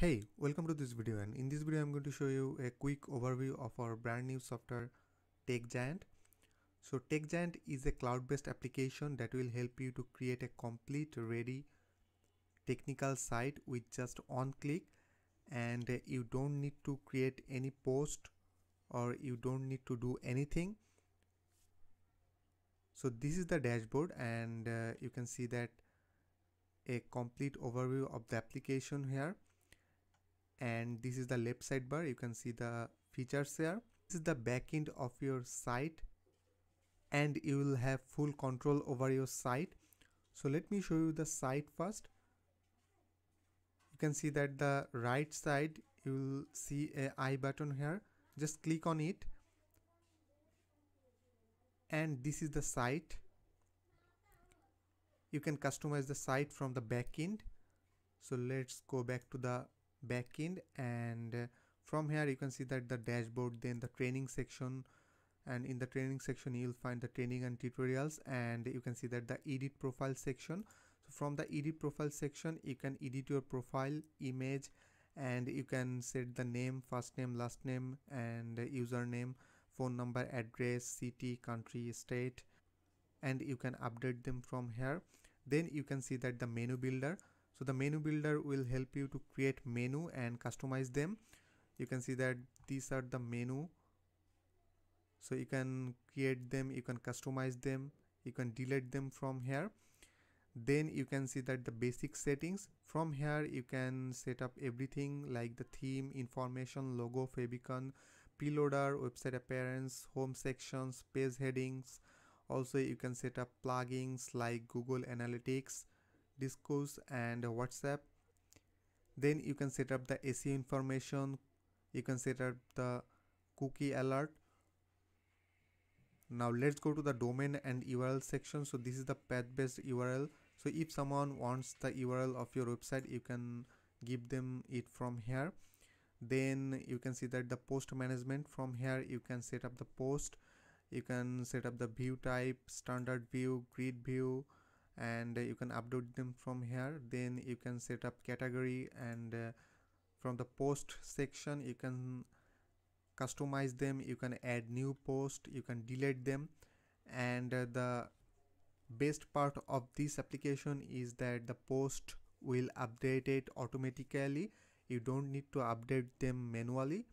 Hey, welcome to this video, and in this video I'm going to show you a quick overview of our brand new software TekhGiant. So TekhGiant is a cloud-based application that will help you to create a complete ready technical site with just one click, and you don't need to create any post or you don't need to do anything. So this is the dashboard, and you can see that a complete overview of the application here. And this is the left sidebar. You can see the features here. This is the backend of your site, and you will have full control over your site. So let me show you the site first. You can see that the right side you will see a I button here. Just click on it, and this is the site. You can customize the site from the backend. So let's go back to the backend, and from here you can see that the dashboard, then the training section, and in the training section you'll find the training and tutorials, and you can see that the edit profile section. So from the edit profile section you can edit your profile image, and you can set the name, first name, last name, and username, phone number, address, city, country, state, and you can update them from here. Then you can see that the menu builder. So the menu builder will help you to create menu and customize them. You can see that these are the menu. So you can create them, you can customize them, you can delete them from here. Then you can see that the basic settings. From here you can set up everything like the theme, information, logo, favicon, preloader, website appearance, home sections, page headings. Also you can set up plugins like Google Analytics, Discourse, and WhatsApp. Then you can set up the SEO information. You can set up the cookie alert. Now let's go to the domain and URL section. So this is the path-based URL. So if someone wants the URL of your website, you can give them it from here. Then you can see that the post management. From here you can set up the post. You can set up the view type, standard view, grid view, and you can upload them from here. Then you can set up category, and from the post section you can customize them, you can add new post, you can delete them. And the best part of this application is that the post will update it automatically. You don't need to update them manually.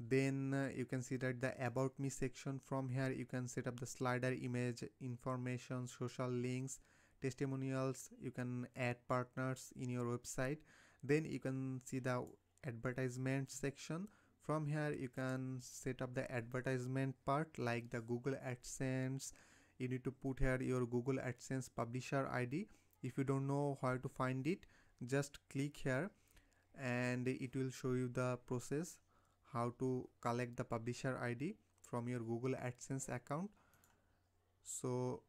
Then you can see that the about me section. From here you can set up the slider, image, information, social links, testimonials. You can add partners in your website. Then you can see the advertisement section. From here you can set up the advertisement part like the Google AdSense. You need to put here your Google AdSense publisher ID. If you don't know how to find it, just click here and it will show you the process how to collect the publisher ID from your Google AdSense account. So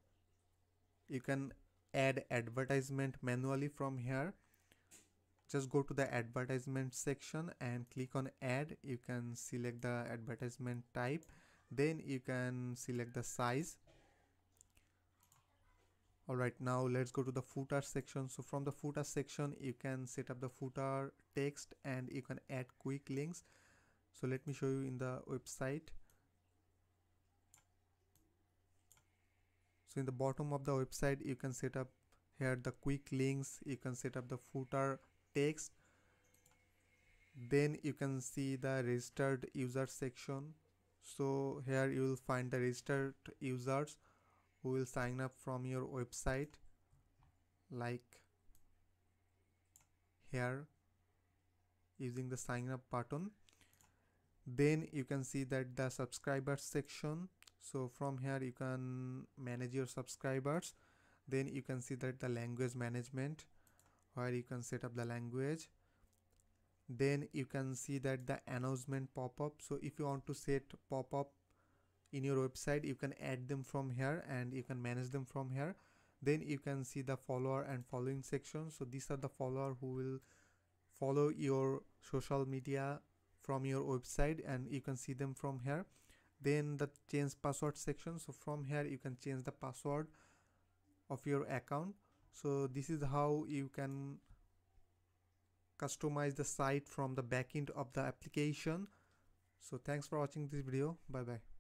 you can add advertisement manually from here. Just go to the advertisement section and click on add. You can select the advertisement type. Then you can select the size. Alright, now let's go to the footer section. So from the footer section, you can set up the footer text and you can add quick links. So let me show you in the website. So in the bottom of the website you can set up here the quick links, you can set up the footer text. Then you can see the registered user section. So here you will find the registered users who will sign up from your website, like here using the sign up button. Then you can see that the subscribers section. So from here you can manage your subscribers. Then you can see that the language management, where you can set up the language. Then you can see that the announcement pop-up. So if you want to set pop-up in your website, you can add them from here and you can manage them from here. Then you can see the follower and following section. So these are the follower who will follow your social media from your website, and you can see them from here. Then the change password section. So from here you can change the password of your account. So this is how you can customize the site from the backend of the application. So thanks for watching this video. Bye bye.